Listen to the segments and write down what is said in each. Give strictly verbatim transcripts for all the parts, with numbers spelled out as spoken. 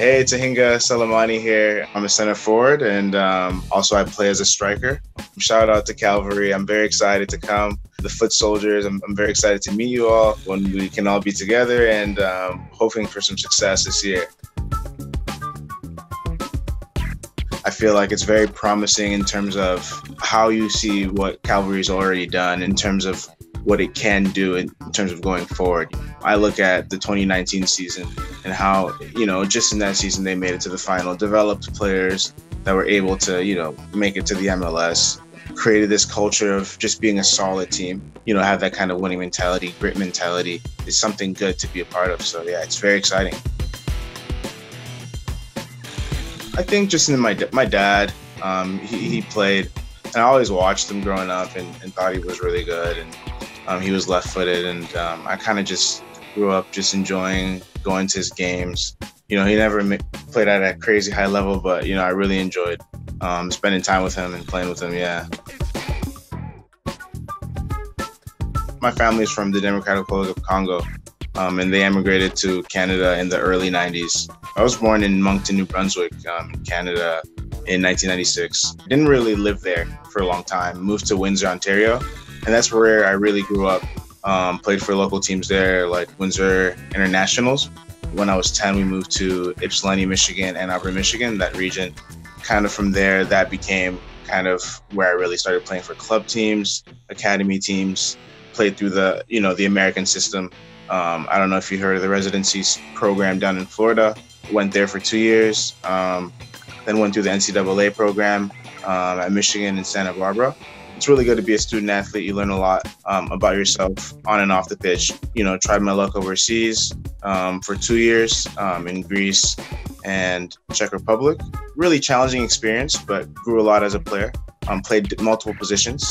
Hey, it's Ahinga Selemani here. I'm a center forward, and um, also I play as a striker. Shout out to Cavalry. I'm very excited to come. The Foot Soldiers, I'm, I'm very excited to meet you all when we can all be together, and um, hoping for some success this year. I feel like it's very promising in terms of how you see what Cavalry's already done in terms of what it can do in terms of going forward. I look at the twenty nineteen season and how, you know, just in that season, they made it to the final, developed players that were able to, you know, make it to the M L S, created this culture of just being a solid team, you know, have that kind of winning mentality, grit mentality. It's something good to be a part of. So yeah, it's very exciting. I think just in my, my dad, um, he, he played, and I always watched him growing up and, and thought he was really good. And Um, he was left-footed, and um, I kind of just grew up just enjoying going to his games. You know, he never ma played at a crazy high level, but, you know, I really enjoyed um, spending time with him and playing with him, yeah. My family's from the Democratic Republic of Congo, um, and they emigrated to Canada in the early nineties. I was born in Moncton, New Brunswick, um, in Canada in nineteen ninety-six. Didn't really live there for a long time. Moved to Windsor, Ontario. And that's where I really grew up, um, played for local teams there, like Windsor Internationals. When I was ten, we moved to Ypsilanti, Michigan, Ann Arbor, Michigan, that region. Kind of from there, that became kind of where I really started playing for club teams, academy teams, played through the, you know, the American system. Um, I don't know if you heard of the residency program down in Florida, went there for two years, um, then went through the N C double A program um, at Michigan and Santa Barbara. It's really good to be a student athlete. You learn a lot um, about yourself on and off the pitch. You know, tried my luck overseas um, for two years um, in Greece and Czech Republic. Really challenging experience, but grew a lot as a player. Um, played multiple positions,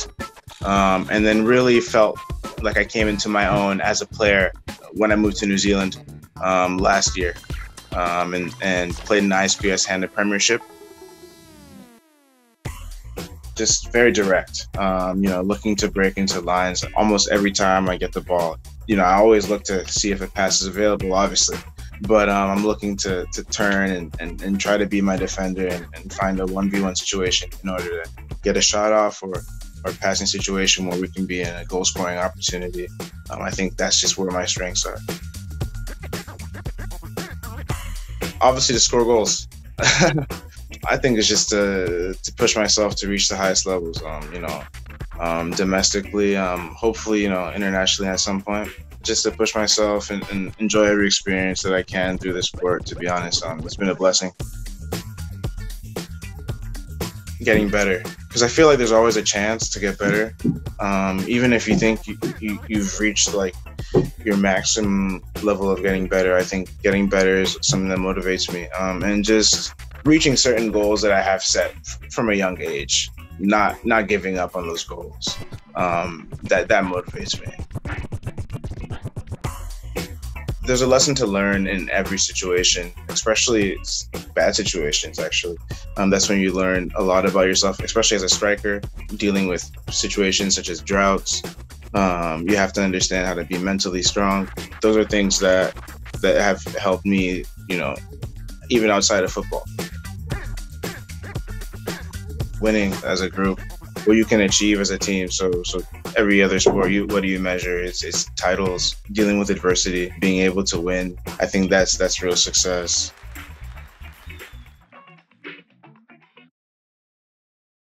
um, and then really felt like I came into my own as a player when I moved to New Zealand um, last year, um, and and played in the I S P S-handed Premiership. Just very direct, um, you know, looking to break into lines almost every time I get the ball. You know, I always look to see if a pass is available, obviously, but um, I'm looking to, to turn and, and, and try to be my defender and, and find a one v one situation in order to get a shot off or, or passing situation where we can be in a goal scoring opportunity. Um, I think that's just where my strengths are. Obviously to score goals. I think it's just to, to push myself to reach the highest levels, um, you know, um, domestically, um, hopefully, you know, internationally at some point, just to push myself and, and enjoy every experience that I can through this sport, to be honest. Um, it's been a blessing. Getting better, because I feel like there's always a chance to get better. Um, even if you think you, you, you've reached like your maximum level of getting better, I think getting better is something that motivates me, um, and just reaching certain goals that I have set from a young age, not not giving up on those goals, um, that, that motivates me. There's a lesson to learn in every situation, especially bad situations, actually. Um, that's when you learn a lot about yourself, especially as a striker, dealing with situations such as droughts. Um, you have to understand how to be mentally strong. Those are things that, that have helped me, you know, even outside of football. Winning as a group, what you can achieve as a team. So, so every other sport, you what do you measure? It's, it's titles, dealing with adversity, being able to win. I think that's that's real success.